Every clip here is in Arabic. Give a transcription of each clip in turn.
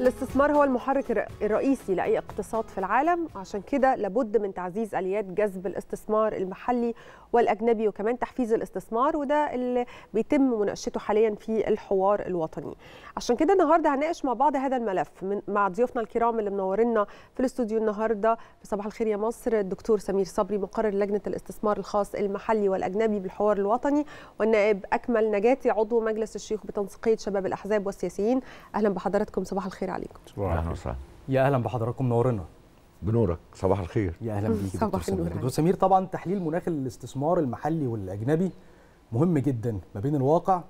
الاستثمار هو المحرك الرئيسي لأي اقتصاد في العالم، عشان كده لابد من تعزيز آليات جذب الاستثمار المحلي والأجنبي وكمان تحفيز الاستثمار، وده اللي بيتم مناقشته حاليا في الحوار الوطني. عشان كده النهارده هنناقش مع بعض هذا الملف مع ضيوفنا الكرام اللي منورنا في الاستوديو النهارده في صباح الخير يا مصر، الدكتور سمير صبري مقرر لجنة الاستثمار الخاص المحلي والأجنبي بالحوار الوطني، والنائب أكمل نجاتي عضو مجلس الشيوخ بتنسيقية شباب الأحزاب والسياسيين. أهلا بحضراتكم، صباح الخير عليكم. صباح الخير. يا أهلا بحضراتكم، نورنا. بنورك، صباح الخير. يا أهلا بيك دكتور سمير. طبعا تحليل مناخ الاستثمار المحلي والأجنبي مهم جدا ما بين الواقع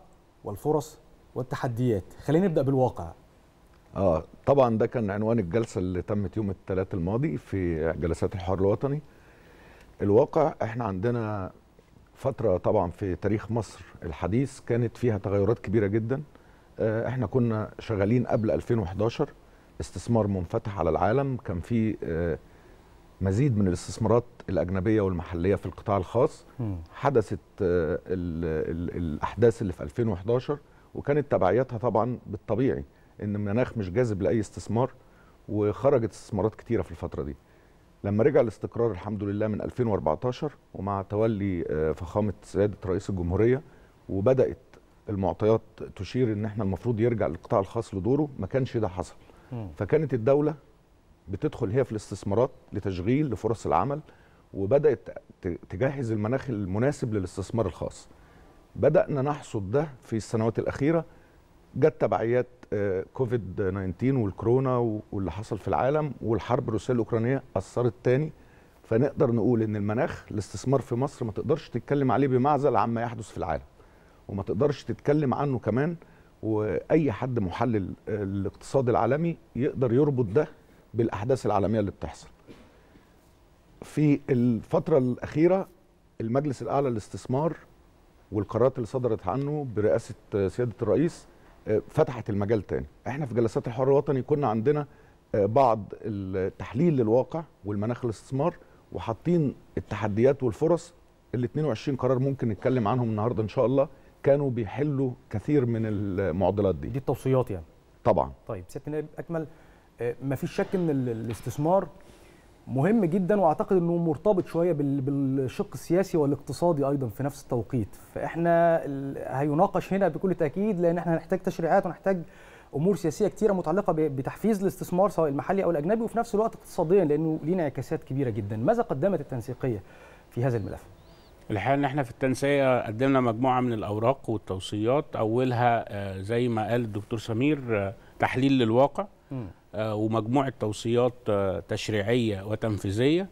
والفرص والتحديات. خلينا نبدأ بالواقع. طبعا ده كان عنوان الجلسة اللي تمت يوم الثلاث الماضي في جلسات الحوار الوطني. الواقع احنا عندنا فترة طبعا في تاريخ مصر الحديث كانت فيها تغيرات كبيرة جدا. احنا كنا شغالين قبل 2011 استثمار منفتح على العالم، كان في مزيد من الاستثمارات الأجنبية والمحلية في القطاع الخاص. حدثت الأحداث اللي في 2011 وكانت تبعياتها طبعا بالطبيعي إن المناخ مش جاذب لأي استثمار، وخرجت استثمارات كتيرة في الفترة دي. لما رجع الاستقرار الحمد لله من 2014 ومع تولي فخامة سيادة رئيس الجمهورية، وبدأت المعطيات تشير إن احنا المفروض يرجع القطاع الخاص لدوره، ما كانش ده حصل. فكانت الدولة بتدخل هي في الاستثمارات لتشغيل لفرص العمل، وبدأت تجهز المناخ المناسب للاستثمار الخاص. بدأنا نحصد ده في السنوات الأخيرة، جت تبعيات كوفيد 19 والكورونا واللي حصل في العالم والحرب الروسية الأوكرانية أثرت تاني. فنقدر نقول إن المناخ الاستثمار في مصر ما تقدرش تتكلم عليه بمعزل عما يحدث في العالم، وما تقدرش تتكلم عنه كمان، وأي حد محلل الاقتصاد العالمي يقدر يربط ده بالأحداث العالمية اللي بتحصل. في الفترة الأخيرة المجلس الأعلى للاستثمار والقرارات اللي صدرت عنه برئاسة سيادة الرئيس فتحت المجال تاني. احنا في جلسات الحوار الوطني كنا عندنا بعض التحليل للواقع والمناخ الاستثمار، وحاطين التحديات والفرص اللي 22 قرار ممكن نتكلم عنهم النهارده ان شاء الله، كانوا بيحلوا كثير من المعضلات دي التوصيات يعني. طبعا. طيب سيادة النائب أكمل، مفيش شك ان الاستثمار مهم جدا، واعتقد انه مرتبط شويه بالشق السياسي والاقتصادي ايضا في نفس التوقيت، فاحنا هيناقش هنا بكل تاكيد، لان احنا هنحتاج تشريعات ونحتاج امور سياسيه كتيره متعلقه بتحفيز الاستثمار سواء المحلي او الاجنبي، وفي نفس الوقت اقتصاديا لانه ليه انعكاسات كبيره جدا. ماذا قدمت التنسيقيه في هذا الملف؟ الحقيقه ان احنا في التنسيقيه قدمنا مجموعه من الاوراق والتوصيات، اولها زي ما قال الدكتور سمير تحليل للواقع، ومجموعة توصيات تشريعية وتنفيذية.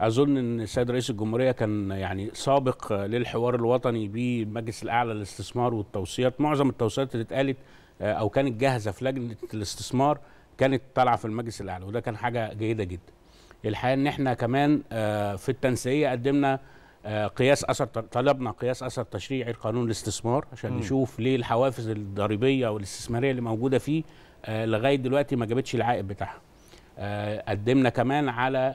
أظن أن السيد رئيس الجمهورية كان يعني سابق للحوار الوطني بالمجلس الأعلى للاستثمار، والتوصيات معظم التوصيات اللي اتقالت أو كانت جاهزة في لجنة الاستثمار كانت طالعة في المجلس الأعلى، وده كان حاجة جيدة جدا. الحقيقة أن احنا كمان في التنسيقية قدمنا قياس أثر، طلبنا قياس أثر تشريعي لقانون الاستثمار عشان نشوف ليه الحوافز الضريبية والاستثمارية اللي موجودة فيه لغايه دلوقتي ما جابتش العائد بتاعها. قدمنا كمان على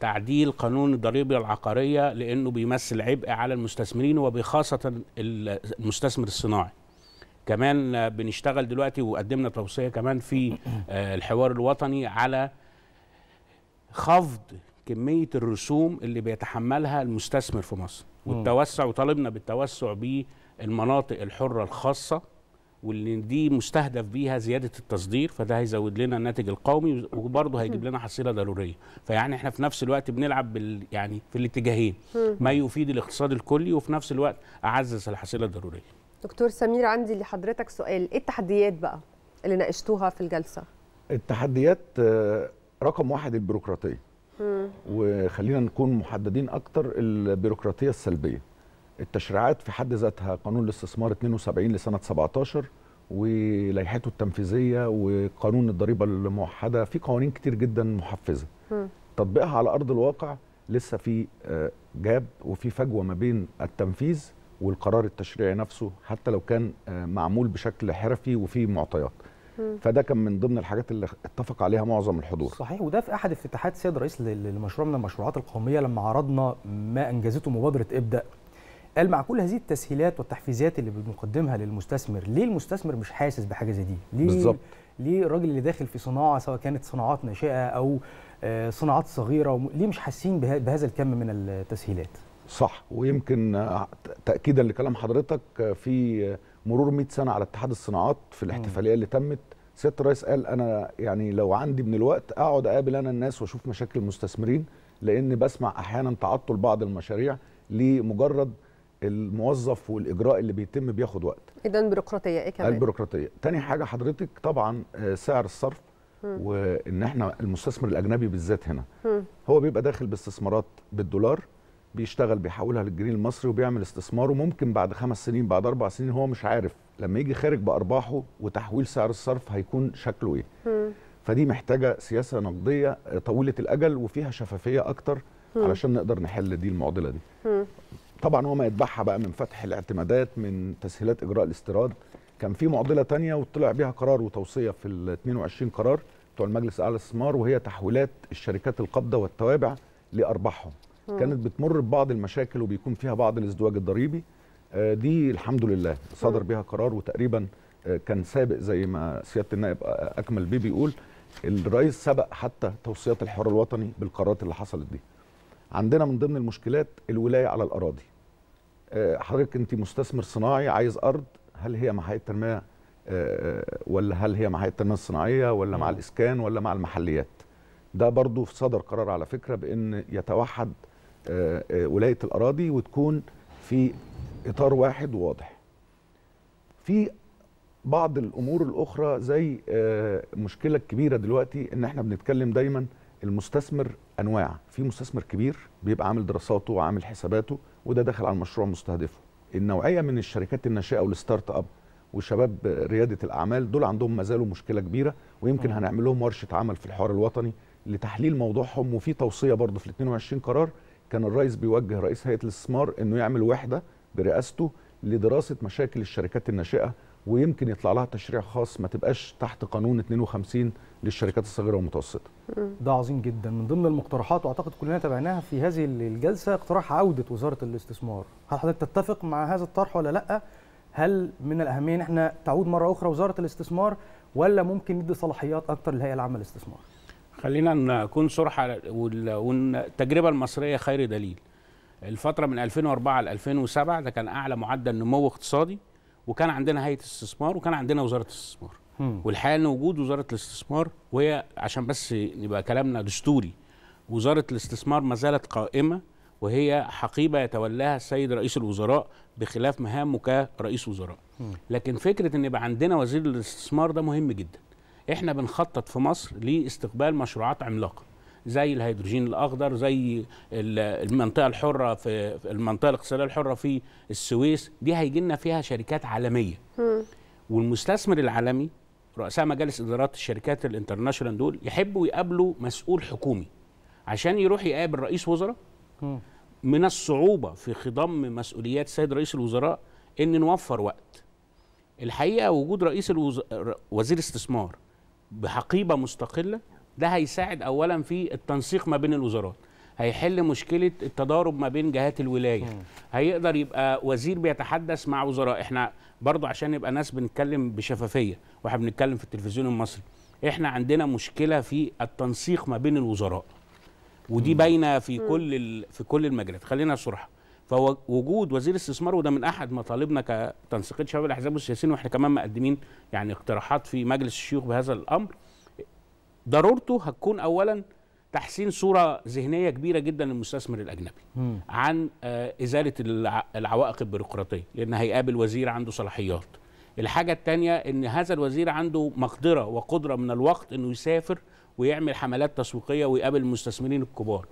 تعديل قانون الضريبه العقاريه لانه بيمثل عبء على المستثمرين وبخاصه المستثمر الصناعي. كمان بنشتغل دلوقتي وقدمنا توصيه كمان في الحوار الوطني على خفض كميه الرسوم اللي بيتحملها المستثمر في مصر، والتوسع، وطالبنا بالتوسع بالمناطق الحره الخاصه واللي دي مستهدف بيها زيادة التصدير، فده هيزود لنا الناتج القومي وبرضه هيجيب لنا حصيلة ضرورية. فيعني احنا في نفس الوقت بنلعب يعني في الاتجاهين، ما يفيد الاقتصاد الكلي وفي نفس الوقت أعزز الحصيلة الضرورية. دكتور سمير، عندي لحضرتك سؤال، ايه التحديات بقى اللي ناقشتوها في الجلسة؟ التحديات رقم واحد البيروقراطية، وخلينا نكون محددين أكتر، البيروقراطية السلبية. التشريعات في حد ذاتها قانون الاستثمار 72 لسنة 17 ولائحته التنفيذية وقانون الضريبة الموحدة، في قوانين كتير جدا محفزة. تطبيقها على أرض الواقع لسه في جاب وفي فجوة ما بين التنفيذ والقرار التشريعي نفسه، حتى لو كان معمول بشكل حرفي وفي معطيات. فده كان من ضمن الحاجات اللي اتفق عليها معظم الحضور. صحيح، وده في احد افتتاحات السيد الرئيس لمشروع من المشروعات القومية لما عرضنا ما انجزته مبادرة ابدأ، قال مع كل هذه التسهيلات والتحفيزات اللي بنقدمها للمستثمر، ليه المستثمر مش حاسس بحاجه زي دي؟ ليه بالظبط ليه الراجل اللي داخل في صناعه سواء كانت صناعات ناشئه او صناعات صغيره ليه مش حاسين بهذا الكم من التسهيلات؟ صح، ويمكن تاكيدا لكلام حضرتك في مرور 100 سنه على اتحاد الصناعات في الاحتفاليه اللي تمت سيادة الرئيس قال انا يعني لو عندي من الوقت اقعد اقابل انا الناس واشوف مشاكل المستثمرين، لان بسمع احيانا تعطل بعض المشاريع لمجرد الموظف والاجراء اللي بيتم بياخد وقت. اذا بيروقراطيه ايه كمان؟ البيروقراطيه. تاني حاجه حضرتك طبعا سعر الصرف، وان احنا المستثمر الاجنبي بالذات هنا هو بيبقى داخل باستثمارات بالدولار، بيشتغل بيحولها للجنيه المصري وبيعمل استثماره، ممكن بعد 5 سنين بعد 4 سنين هو مش عارف لما يجي خارج بارباحه وتحويل سعر الصرف هيكون شكله ايه. فدي محتاجه سياسه نقديه طويله الاجل وفيها شفافيه اكتر علشان نقدر نحل دي المعضله دي. طبعا هو ما يتبعها بقى من فتح الاعتمادات، من تسهيلات اجراء الاستيراد. كان في معضله ثانيه وطلع بيها قرار وتوصيه في ال 22 قرار بتوع المجلس الاعلى للاستثمار، وهي تحويلات الشركات القابضه والتوابع لارباحهم. كانت بتمر ببعض المشاكل وبيكون فيها بعض الازدواج الضريبي. دي الحمد لله صدر بها قرار، وتقريبا كان سابق زي ما سياده النائب اكمل بيه بيقول الرئيس سبق حتى توصيات الحوار الوطني بالقرارات اللي حصلت دي. عندنا من ضمن المشكلات الولايه على الاراضي. حضرتك انت مستثمر صناعي عايز ارض، هل هي مع هيئه التنميه ولا هل هي مع هيئه التنميه الصناعيه ولا مع الاسكان ولا مع المحليات؟ ده برضو صدر قرار على فكره بان يتوحد ولايه الاراضي وتكون في اطار واحد وواضح. في بعض الامور الاخرى زي مشكله كبيره دلوقتي ان احنا بنتكلم دايما المستثمر انواع، في مستثمر كبير بيبقى عامل دراساته وعامل حساباته وده داخل على المشروع مستهدفه. النوعيه من الشركات الناشئه والستارت اب وشباب رياده الاعمال دول عندهم ما زالوا مشكله كبيره، ويمكن هنعمل لهم ورشه عمل في الحوار الوطني لتحليل موضوعهم. وفي توصيه برضه في 22 قرار كان الرئيس بيوجه رئيس هيئه الاستثمار انه يعمل وحده برئاسته لدراسه مشاكل الشركات الناشئه، ويمكن يطلع لها تشريع خاص ما تبقاش تحت قانون 52 للشركات الصغيره والمتوسطه. ده عظيم جدا. من ضمن المقترحات واعتقد كلنا تابعناها في هذه الجلسه اقتراح عوده وزاره الاستثمار. هل حضرتك تتفق مع هذا الطرح ولا لا؟ هل من الاهميه ان احنا تعود مره اخرى وزاره الاستثمار ولا ممكن ندي صلاحيات اكتر للهيئه العامه للاستثمار؟ خلينا نكون صراحه، والتجربه المصريه خير دليل. الفتره من 2004 ل 2007 ده كان اعلى معدل نمو اقتصادي، وكان عندنا هيئه استثمار وكان عندنا وزاره استثمار. والحقيقه ان وجود وزاره الاستثمار، وهي عشان بس يبقى كلامنا دستوري، وزاره الاستثمار ما زالت قائمه وهي حقيبه يتولاها السيد رئيس الوزراء بخلاف مهامه كرئيس وزراء. لكن فكره ان يبقى عندنا وزير الاستثمار ده مهم جدا. احنا بنخطط في مصر لاستقبال مشروعات عملاقه زي الهيدروجين الاخضر، زي المنطقه الحره في المنطقه الاقتصاديه الحره في السويس، دي هيجي لنا فيها شركات عالميه. والمستثمر العالمي رؤساء مجالس ادارات الشركات الانترناشونال دول يحبوا يقابلوا مسؤول حكومي عشان يروح يقابل رئيس وزراء. من الصعوبه في خضم مسؤوليات سيد رئيس الوزراء ان نوفر وقت. الحقيقه وجود وزير استثمار بحقيبه مستقله ده هيساعد اولا في التنسيق ما بين الوزارات، هيحل مشكله التضارب ما بين جهات الولايه، هيقدر يبقى وزير بيتحدث مع وزراء. احنا برضو عشان نبقى ناس بنتكلم بشفافيه واحنا بنتكلم في التلفزيون المصري، احنا عندنا مشكله في التنسيق ما بين الوزراء، ودي باينه في كل المجالات. خلينا صراحه، فوجود وزير استثمار وده من احد مطالبنا كتنسيقيه شباب الاحزاب والسياسيين، واحنا كمان مقدمين يعني اقتراحات في مجلس الشيوخ بهذا الامر. ضرورته هتكون اولا تحسين صوره ذهنيه كبيره جدا للمستثمر الاجنبي عن ازاله العوائق البيروقراطيه، لان هيقابل وزير عنده صلاحيات. الحاجه الثانيه ان هذا الوزير عنده مقدره وقدره من الوقت انه يسافر ويعمل حملات تسويقيه ويقابل المستثمرين الكبار.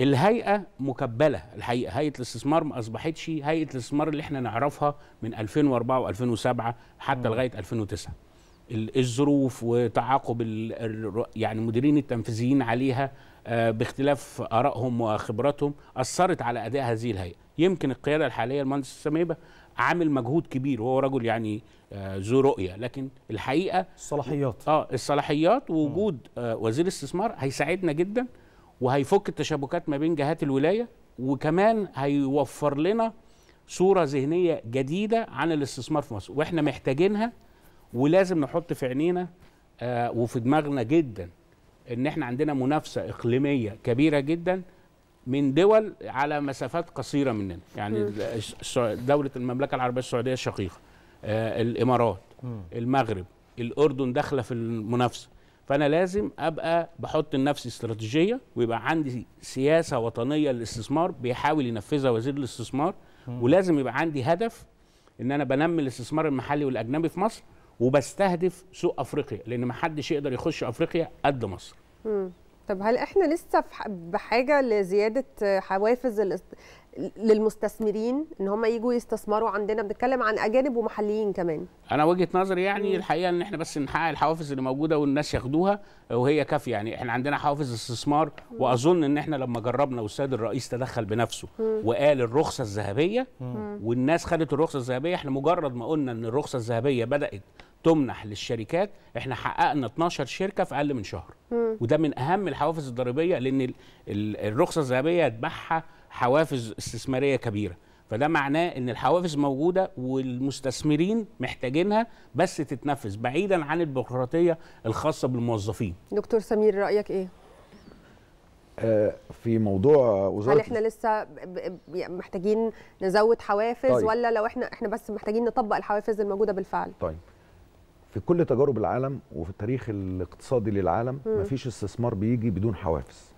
الهيئه مكبله، الحقيقه هيئه الاستثمار ما اصبحتش هيئه الاستثمار اللي احنا نعرفها من 2004 و2007 حتى لغايه 2009. الظروف وتعاقب يعني المديرين التنفيذيين عليها باختلاف ارائهم وخبراتهم اثرت على اداء هذه الهيئه. يمكن القياده الحاليه المهندس السميبه عامل مجهود كبير وهو رجل يعني ذو رؤيه، لكن الحقيقه الصلاحيات الصلاحيات ووجود وزير استثمار هيساعدنا جدا وهيفك التشابكات ما بين جهات الولايه، وكمان هيوفر لنا صوره ذهنيه جديده عن الاستثمار في مصر، واحنا محتاجينها ولازم نحط في عينينا وفي دماغنا جدا ان احنا عندنا منافسه اقليميه كبيره جدا من دول على مسافات قصيره مننا، يعني دوله المملكه العربيه السعوديه الشقيقه، الامارات، المغرب، الاردن داخله في المنافسه. فانا لازم ابقى بحط لنفسي استراتيجيه ويبقى عندي سياسه وطنيه للاستثمار بيحاول ينفذها وزير الاستثمار، ولازم يبقى عندي هدف ان انا بنمي الاستثمار المحلي والاجنبي في مصر وبستهدف سوق افريقيا، لان ما حدش يقدر يخش افريقيا قد مصر. طب هل احنا لسه بحاجه لزياده حوافز للمستثمرين ان هم يجوا يستثمروا عندنا؟ بنتكلم عن اجانب ومحليين كمان. انا وجهه نظري يعني الحقيقه ان احنا بس نحقق الحوافز اللي موجوده والناس ياخدوها وهي كافيه، يعني احنا عندنا حوافز استثمار، واظن ان احنا لما جربنا والسيد الرئيس تدخل بنفسه وقال الرخصه الذهبيه والناس خدت الرخصه الذهبيه، احنا مجرد ما قلنا ان الرخصه الذهبيه بدات تمنح للشركات احنا حققنا 12 شركه في اقل من شهر، وده من اهم الحوافز الضريبيه، لان الرخصه الذهبيه يتبعها حوافز استثماريه كبيره، فده معناه ان الحوافز موجوده والمستثمرين محتاجينها بس تتنفذ بعيدا عن البيروقراطيه الخاصه بالموظفين. دكتور سمير رايك ايه؟ في موضوع وزارة، هل احنا لسه محتاجين نزود حوافز؟ طيب. ولا لو احنا بس محتاجين نطبق الحوافز الموجوده بالفعل؟ طيب في كل تجارب العالم وفي التاريخ الاقتصادي للعالم مفيش استثمار بيجي بدون حوافز،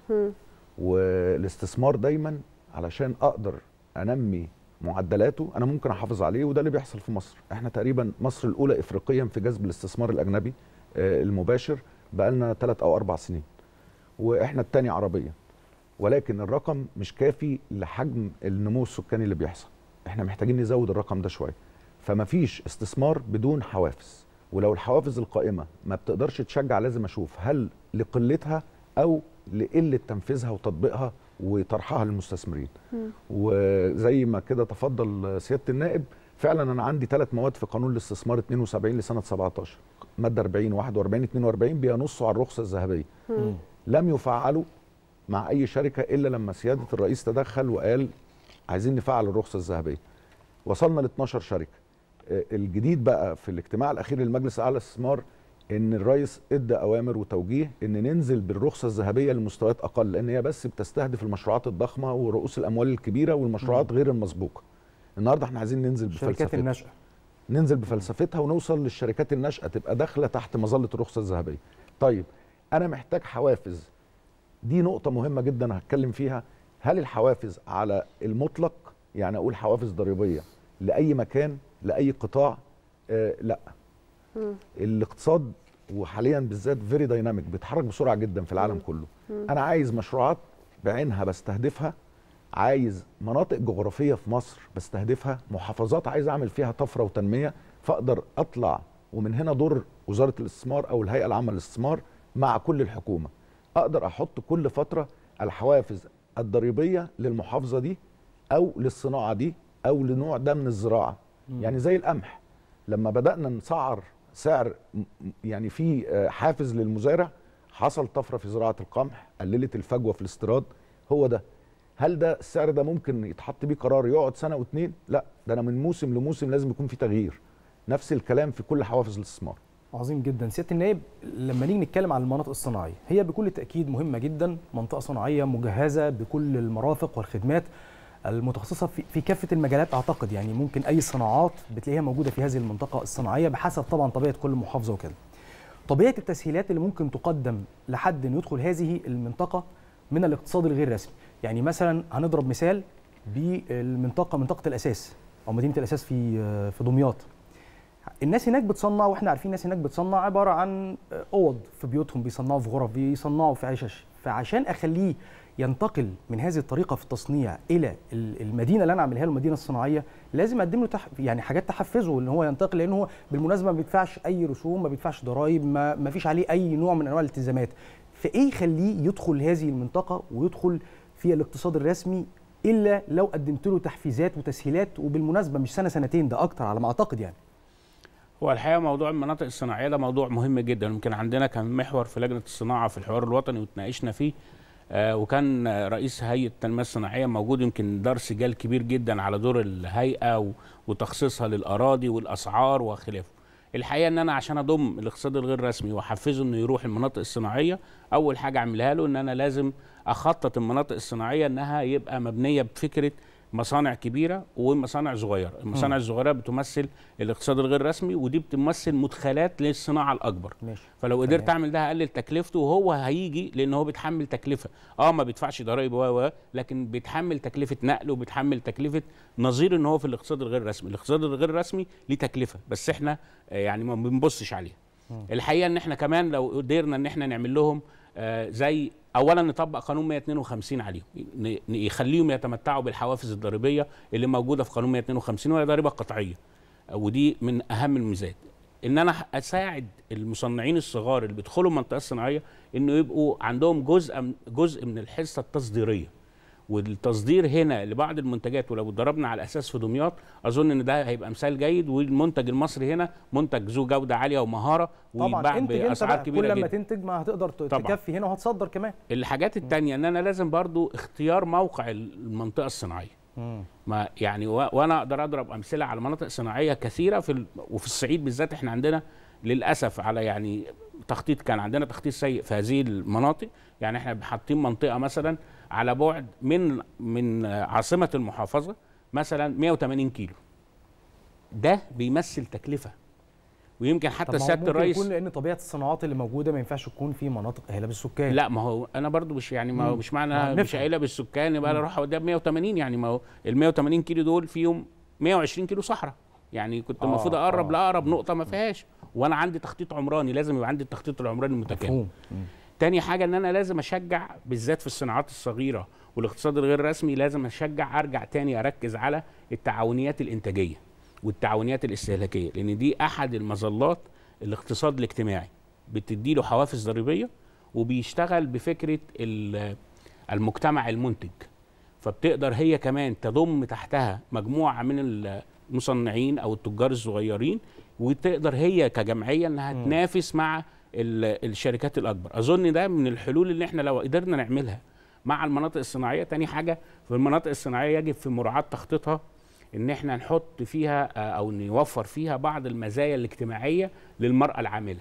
والاستثمار دايما علشان اقدر انمي معدلاته انا ممكن احافظ عليه، وده اللي بيحصل في مصر. احنا تقريبا مصر الاولى افريقيا في جذب الاستثمار الاجنبي المباشر بقالنا 3 أو 4 سنين، واحنا الثاني عربيا، ولكن الرقم مش كافي لحجم النمو السكاني اللي بيحصل. احنا محتاجين نزود الرقم ده شويه، فمفيش استثمار بدون حوافز، ولو الحوافز القائمه ما بتقدرش تشجع لازم اشوف هل لقلتها او لقله تنفيذها وتطبيقها وطرحها للمستثمرين. وزي ما كده تفضل سياده النائب، فعلا انا عندي 3 مواد في قانون الاستثمار 72 لسنه 17، ماده 40 41 42 بينصوا على الرخصه الذهبيه. لم يفعلوا مع اي شركه الا لما سياده الرئيس تدخل وقال عايزين نفعل الرخصه الذهبيه. وصلنا ل 12 شركه. الجديد بقى في الاجتماع الاخير للمجلس الاعلى للاستثمار ان الرئيس ادى اوامر وتوجيه ان ننزل بالرخصه الذهبيه لمستويات اقل، لان هي بس بتستهدف المشروعات الضخمه ورؤوس الاموال الكبيره والمشروعات غير المسبوقه. النهارده احنا عايزين ننزل بفلسفتها، الشركات الناشئه ننزل بفلسفتها ونوصل للشركات الناشئه تبقى داخله تحت مظله الرخصه الذهبيه. طيب انا محتاج حوافز، دي نقطه مهمه جدا هتكلم فيها. هل الحوافز على المطلق، يعني اقول حوافز ضريبيه لاي مكان لاي قطاع؟ لا. الاقتصاد وحاليا بالذات فيري دايناميك، بيتحرك بسرعه جدا في العالم كله. انا عايز مشروعات بعينها بستهدفها، عايز مناطق جغرافيه في مصر بستهدفها، محافظات عايز اعمل فيها طفره وتنميه، فاقدر اطلع ومن هنا دور وزاره الاستثمار او الهيئه العامه للاستثمار مع كل الحكومه، اقدر احط كل فتره الحوافز الضريبيه للمحافظه دي او للصناعه دي او لنوع ده من الزراعه. يعني زي القمح لما بدأنا نسعر سعر، يعني في حافز للمزارع، حصل طفرة في زراعة القمح، قللت الفجوة في الاستيراد. هو ده، هل ده السعر ده ممكن يتحط بيه قرار يقعد سنة و2؟ لا، ده أنا من موسم لموسم لازم يكون في تغيير. نفس الكلام في كل حوافز الاستثمار. عظيم جدا سيادة النائب. لما نيجي نتكلم عن المناطق الصناعية، هي بكل تأكيد مهمة جدا، منطقة صناعية مجهزة بكل المرافق والخدمات المتخصصة في كافة المجالات. أعتقد يعني ممكن أي صناعات بتلاقيها موجودة في هذه المنطقة الصناعية، بحسب طبعا طبيعة كل محافظة وكده. طبيعة التسهيلات اللي ممكن تقدم لحد أن يدخل هذه المنطقة من الاقتصاد الغير رسمي، يعني مثلا هنضرب مثال بالمنطقة، منطقة الأساس أو مدينة الأساس في دمياط. الناس هناك بتصنع، وإحنا عارفين الناس هناك بتصنع عبارة عن أوض في بيوتهم، بيصنعوا في غرف، بيصنعوا في عشش. فعشان أخليه ينتقل من هذه الطريقه في التصنيع الى المدينه اللي انا عاملها له، المدينه الصناعيه، لازم اقدم له يعني حاجات تحفزه ان هو ينتقل، لان هو بالمناسبه ما بيدفعش اي رسوم، ما بيدفعش ضرائب، ما فيش عليه اي نوع من انواع الالتزامات. فايه يخليه يدخل هذه المنطقه ويدخل في الاقتصاد الرسمي الا لو قدمت له تحفيزات وتسهيلات، وبالمناسبه مش سنه سنتين، ده اكتر على ما اعتقد. يعني هو الحقيقه موضوع المناطق الصناعيه ده موضوع مهم جدا، يمكن عندنا كان محور في لجنه الصناعه في الحوار الوطني وتناقشنا فيه، وكان رئيس هيئة التنمية الصناعية موجود. يمكن درس جال كبير جدا على دور الهيئة وتخصيصها للأراضي والأسعار وخلافه. الحقيقه ان انا عشان اضم الاقتصاد الغير رسمي واحفزه انه يروح المناطق الصناعيه، اول حاجه اعملها له ان انا لازم اخطط المناطق الصناعيه انها يبقى مبنيه بفكره مصانع كبيره ومصانع صغيره، المصانع الصغيره بتمثل الاقتصاد الغير رسمي ودي بتمثل مدخلات للصناعه الاكبر. ماشي. فلو قدرت اعمل ده هقلل تكلفته وهو هيجي لان هو بيتحمل تكلفه، ما بيدفعش ضرائب لكن بيتحمل تكلفه نقل وبيتحمل تكلفه نظير ان هو في الاقتصاد الغير رسمي، الاقتصاد الغير رسمي ليه تكلفه بس احنا يعني ما بنبصش عليها. الحقيقه ان احنا كمان لو قدرنا ان احنا نعمل لهم زي اولا نطبق قانون 152 عليهم، يخليهم يتمتعوا بالحوافز الضريبيه اللي موجوده في قانون 152 وهي ضريبه قطعيه، ودي من اهم الميزات. ان انا اساعد المصنعين الصغار اللي بيدخلوا المنطقه الصناعيه انه يبقوا عندهم جزء من الحصه التصديريه، والتصدير هنا لبعض المنتجات ولو اتضربنا على الاساس في دمياط اظن ان ده هيبقى مثال جيد، والمنتج المصري هنا منتج ذو جوده عاليه ومهاره ويتباع باسعار كبيره جدا. كل ما تنتج ما هتقدر تكفي هنا وهتصدر كمان. الحاجات الثانيه ان انا لازم برضو اختيار موقع المنطقه الصناعيه. ما يعني وانا اقدر اضرب امثله على مناطق صناعيه كثيره وفي الصعيد بالذات احنا عندنا للاسف على يعني تخطيط، كان عندنا تخطيط سيء في هذه المناطق، يعني احنا حاطين منطقه مثلا على بعد من عاصمة المحافظة مثلا 180 كيلو. ده بيمثل تكلفة. ويمكن حتى سيادة الرئيس يكون لأن طبيعة الصناعات اللي موجودة ما ينفعش تكون في مناطق قليلة بالسكان. لا ما هو أنا برضو مش يعني ما مش معنى مش قليلة بالسكان يبقى أنا أروح قدام 180، يعني ما هو ال 180 كيلو دول فيهم 120 كيلو صحراء. يعني كنت المفروض أقرب لأقرب نقطة ما فيهاش، وأنا عندي تخطيط عمراني، لازم يبقى عندي التخطيط العمراني المتكامل. تاني حاجة ان انا لازم اشجع بالذات في الصناعات الصغيرة والاقتصاد الغير رسمي، لازم اشجع ارجع تاني اركز على التعاونيات الانتاجية والتعاونيات الاستهلاكية، لان دي احد المظلات الاقتصاد الاجتماعي، بتدي له حوافز ضريبية وبيشتغل بفكرة المجتمع المنتج، فبتقدر هي كمان تضم تحتها مجموعة من المصنعين او التجار الصغيرين، وتقدر هي كجمعية انها تنافس مع الشركات الاكبر. اظن ده من الحلول اللي احنا لو قدرنا نعملها مع المناطق الصناعيه. تاني حاجه في المناطق الصناعيه يجب في مراعاه تخطيطها ان احنا نحط فيها او نوفر فيها بعض المزايا الاجتماعيه للمراه العامله،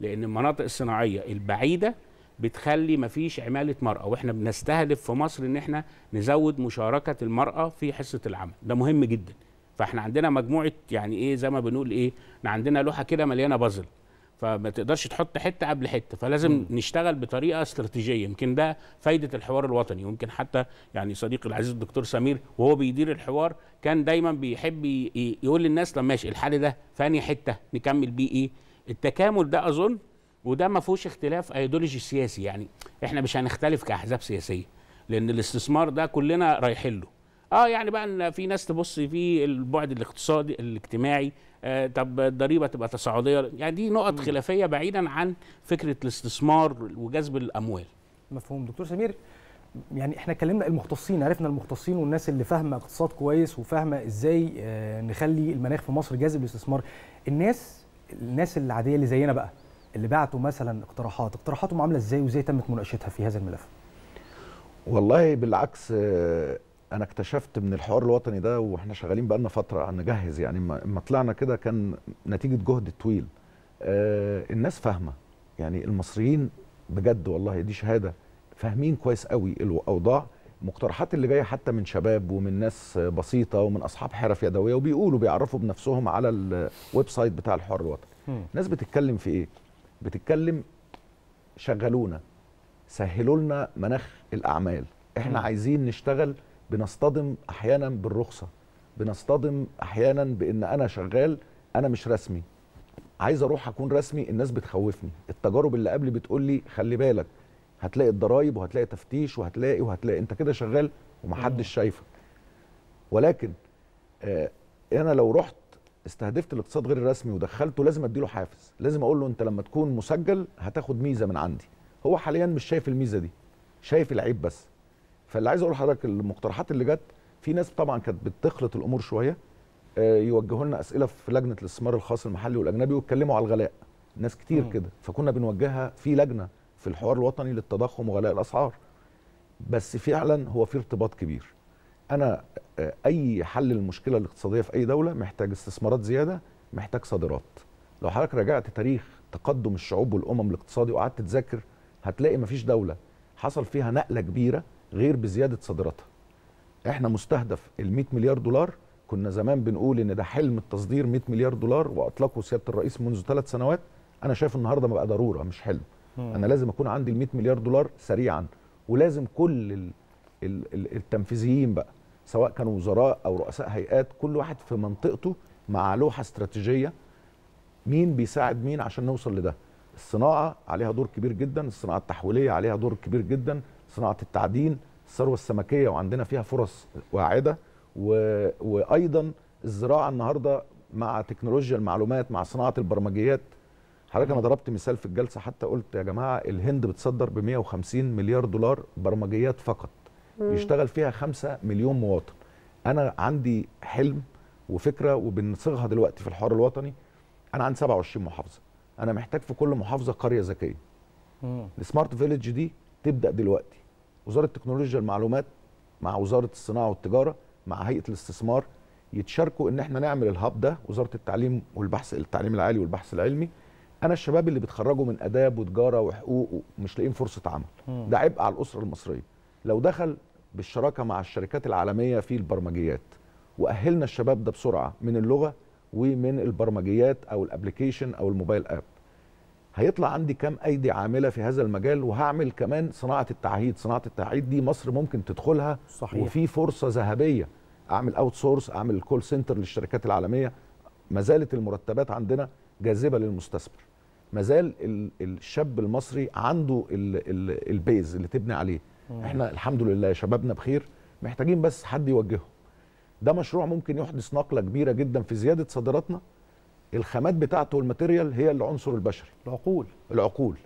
لان المناطق الصناعيه البعيده بتخلي مفيش عماله مراه، واحنا بنستهدف في مصر ان احنا نزود مشاركه المراه في حصه العمل، ده مهم جدا. فاحنا عندنا مجموعه يعني زي ما بنقول احنا عندنا لوحه كده مليانه بازل، فما تقدرش تحط حته قبل حته، فلازم نشتغل بطريقه استراتيجيه. يمكن ده فايده الحوار الوطني، ويمكن حتى يعني صديقي العزيز الدكتور سمير وهو بيدير الحوار كان دايما بيحب يقول للناس لما ماشي الحل ده فاني حته نكمل بيه التكامل ده اظن، وده ما فيهوش اختلاف ايديولوجي سياسي، يعني احنا مش هنختلف كاحزاب سياسيه لان الاستثمار ده كلنا رايحين له. يعني بقى ان في ناس تبص فيه البعد الاقتصادي الاجتماعي، طب الضريبه تبقى تصاعديه، يعني دي نقط خلافيه بعيدا عن فكره الاستثمار وجذب الاموال. مفهوم دكتور سمير. يعني احنا اتكلمنا المختصين، عرفنا المختصين والناس اللي فاهمه اقتصاد كويس وفاهمه ازاي نخلي المناخ في مصر جاذب للاستثمار. الناس العاديه اللي زينا بقى اللي بعتوا مثلا اقتراحاتهم عامله ازاي وازاي تمت مناقشتها في هذا الملف؟ والله بالعكس، أنا اكتشفت من الحوار الوطني ده وإحنا شغالين بقالنا فترة نجهز، يعني ما طلعنا كده كان نتيجة جهد طويل. الناس فاهمة، يعني المصريين بجد والله دي شهادة، فاهمين كويس قوي الأوضاع، المقترحات اللي جاية حتى من شباب ومن ناس بسيطة ومن أصحاب حرف يدوية، وبيقولوا بيعرفوا بنفسهم على الويب سايت بتاع الحوار الوطني. الناس بتتكلم في إيه؟ بتتكلم شغلونا، سهلوا لنا مناخ الأعمال، إحنا عايزين نشتغل، بنصطدم احيانا بالرخصه، بنصطدم احيانا بان انا شغال انا مش رسمي، عايز اروح اكون رسمي، الناس بتخوفني، التجارب اللي قبلي بتقول لي خلي بالك هتلاقي الضرايب وهتلاقي تفتيش وهتلاقي انت كده شغال ومحدش شايفك. ولكن انا لو رحت استهدفت الاقتصاد غير الرسمي ودخلته لازم اديله حافز، لازم اقول له انت لما تكون مسجل هتاخد ميزه من عندي، هو حاليا مش شايف الميزه دي، شايف العيب بس. فاللي عايز اقول لحضرتك المقترحات اللي جت، في ناس طبعا كانت بتخلط الامور شويه، يوجهوا لنا اسئله في لجنه الاستثمار الخاص المحلي والاجنبي ويتكلموا على الغلاء، ناس كتير كده، فكنا بنوجهها في لجنه في الحوار الوطني للتضخم وغلاء الاسعار. بس فعلا هو في ارتباط كبير. انا اي حل للمشكله الاقتصاديه في اي دوله محتاج استثمارات زياده، محتاج صادرات، لو حضرتك رجعت تاريخ تقدم الشعوب والامم الاقتصادي وقعدت تذاكر هتلاقي مفيش دوله حصل فيها نقله كبيره غير بزياده صادراتها. احنا مستهدف ال 100 مليار دولار، كنا زمان بنقول ان ده حلم التصدير 100 مليار دولار واطلقه سياده الرئيس منذ 3 سنوات. انا شايف النهارده ما بقى ضروره مش حلم. انا لازم اكون عندي ال 100 مليار دولار سريعا، ولازم كل التنفيذيين بقى سواء كانوا وزراء او رؤساء هيئات، كل واحد في منطقته مع لوحه استراتيجيه مين بيساعد مين عشان نوصل لده. الصناعه عليها دور كبير جدا، الصناعه التحويليه عليها دور كبير جدا، صناعه التعدين، الثروه السمكيه وعندنا فيها فرص واعده، وايضا الزراعه النهارده مع تكنولوجيا المعلومات مع صناعه البرمجيات. حضرتك انا ضربت مثال في الجلسه حتى قلت يا جماعه الهند بتصدر ب 150 مليار دولار برمجيات فقط يشتغل فيها 5 مليون مواطن. انا عندي حلم وفكره وبنصيغها دلوقتي في الحوار الوطني. انا عندي 27 محافظه، انا محتاج في كل محافظه قريه ذكيه. السمارت فيليج دي تبدا دلوقتي، وزاره تكنولوجيا المعلومات مع وزاره الصناعه والتجاره مع هيئه الاستثمار يتشاركوا ان احنا نعمل الهاب ده. وزاره التعليم والبحث، التعليم العالي والبحث العلمي، انا الشباب اللي بيتخرجوا من اداب وتجاره وحقوق مش لاقيين فرصه عمل، ده عبء على الاسره المصريه. لو دخل بالشراكه مع الشركات العالميه في البرمجيات واهلنا الشباب ده بسرعه من اللغه ومن البرمجيات او الابلكيشن او الموبايل اب، هيطلع عندي كام ايدي عامله في هذا المجال. وهعمل كمان صناعه التعهيد، صناعه التعهيد دي مصر ممكن تدخلها صحيح. وفي فرصه ذهبيه، اعمل اوت سورس، اعمل كول سنتر للشركات العالميه. ما زالت المرتبات عندنا جاذبه للمستثمر، ما زال الشاب المصري عنده البيز اللي تبني عليه. احنا الحمد لله شبابنا بخير، محتاجين بس حد يوجههم. ده مشروع ممكن يحدث نقله كبيره جدا في زياده صادراتنا. الخامات بتاعته والماتيريال هي العنصر البشري، العقول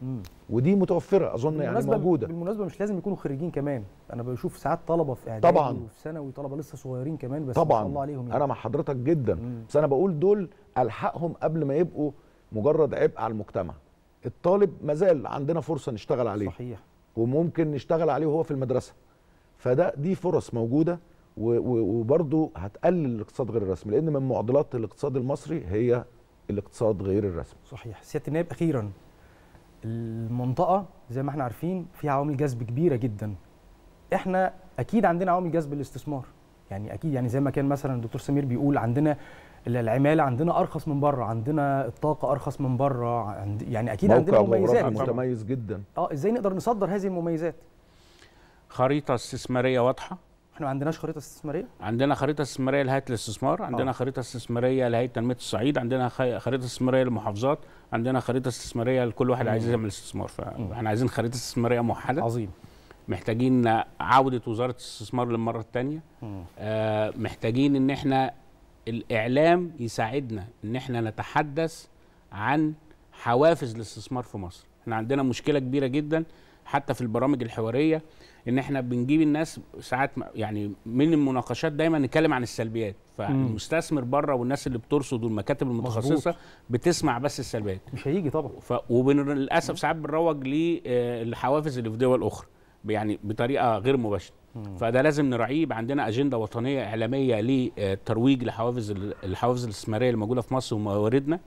ودي متوفره اظن يعني موجوده. بالمناسبه مش لازم يكونوا خريجين كمان، انا بشوف ساعات طلبه في اعدادي طبعا وفي ثانوي، طلبه لسه صغيرين كمان، بس ما شاء الله عليهم يعني. انا مع حضرتك جدا بس انا بقول دول الحقهم قبل ما يبقوا مجرد عبء على المجتمع. الطالب مازال عندنا فرصه نشتغل عليه صحيح، وممكن نشتغل عليه وهو في المدرسه، فده دي فرص موجوده. وبرضه هتقلل الاقتصاد غير الرسمي، لان من معضلات الاقتصاد المصري هي الاقتصاد غير الرسمي. صحيح. سياده النائب اخيرا، المنطقه زي ما احنا عارفين فيها عوامل جذب كبيره جدا، احنا اكيد عندنا عوامل جذب الاستثمار يعني اكيد، يعني زي ما كان مثلا الدكتور سمير بيقول عندنا العماله عندنا ارخص من بره، عندنا الطاقه ارخص من بره، يعني اكيد عندنا مميزات متميز جدا. ازاي نقدر نصدر هذه المميزات؟ خريطه استثماريه واضحه. احنا ما عندناش خريطه استثماريه؟ عندنا خريطه استثماريه لهيئه الاستثمار، عندنا خريطه استثماريه لهيئه تنميه الصعيد، عندنا خريطه استثماريه للمحافظات، عندنا خريطه استثماريه لكل واحد عايز يعمل استثمار. فاحنا عايزين خريطه استثماريه موحده. عظيم. محتاجين عوده وزاره الاستثمار للمره الثانيه. محتاجين ان احنا الاعلام يساعدنا ان احنا نتحدث عن حوافز الاستثمار في مصر. احنا عندنا مشكله كبيره جدا حتى في البرامج الحواريه، ان احنا بنجيب الناس ساعات يعني من المناقشات دايما نتكلم عن السلبيات، فالمستثمر بره والناس اللي بترصد والمكاتب المتخصصه مظبوط. بتسمع بس السلبيات مش هيجي طبعا، وللاسف ساعات بنروج للحوافز اللي في دول اخرى يعني بطريقه غير مباشره. فده لازم نراعيه، يبقى عندنا اجنده وطنيه اعلاميه للترويج الحوافز الاستثماريه اللي موجوده في مصر ومواردنا.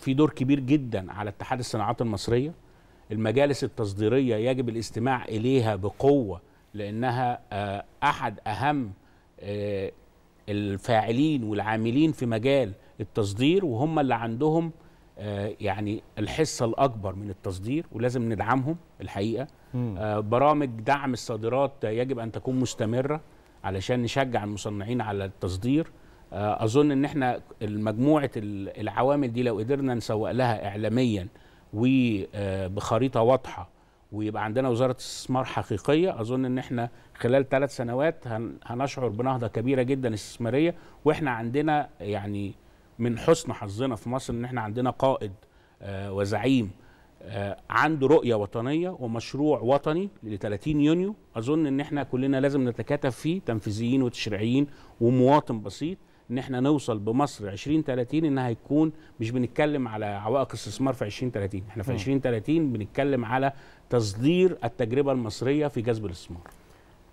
في دور كبير جدا على اتحاد الصناعات المصريه، المجالس التصديريه يجب الاستماع اليها بقوه، لانها احد اهم الفاعلين والعاملين في مجال التصدير، وهم اللي عندهم يعني الحصه الاكبر من التصدير، ولازم ندعمهم الحقيقه. برامج دعم الصادرات يجب ان تكون مستمره علشان نشجع المصنعين على التصدير. اظن ان احنا مجموعه العوامل دي لو قدرنا نسوق لها اعلاميا وبخريطه واضحه، ويبقى عندنا وزاره استثمار حقيقيه، اظن ان احنا خلال 3 سنوات هنشعر بنهضه كبيره جدا استثماريه. واحنا عندنا يعني من حسن حظنا في مصر ان احنا عندنا قائد وزعيم عنده رؤيه وطنيه ومشروع وطني ل 30 يونيو. اظن ان احنا كلنا لازم نتكاتف فيه، تنفيذيين وتشريعيين ومواطن بسيط، ان احنا نوصل بمصر 2030 انها هيكون مش بنتكلم على عوائق استثمار في 2030، احنا في 2030 بنتكلم على تصدير التجربه المصريه في جذب الاستثمار.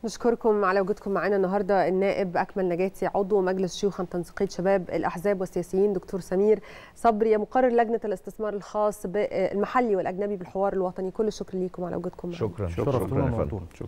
نشكركم على وجودكم معنا النهارده النائب أكمل نجاتي عضو مجلس شيوخ تنسيقية شباب الأحزاب والسياسيين، دكتور سمير صبري مقرر لجنة الاستثمار الخاص بالمحلي والأجنبي بالحوار الوطني. كل الشكر ليكم على وجودكم معنا. شكرا.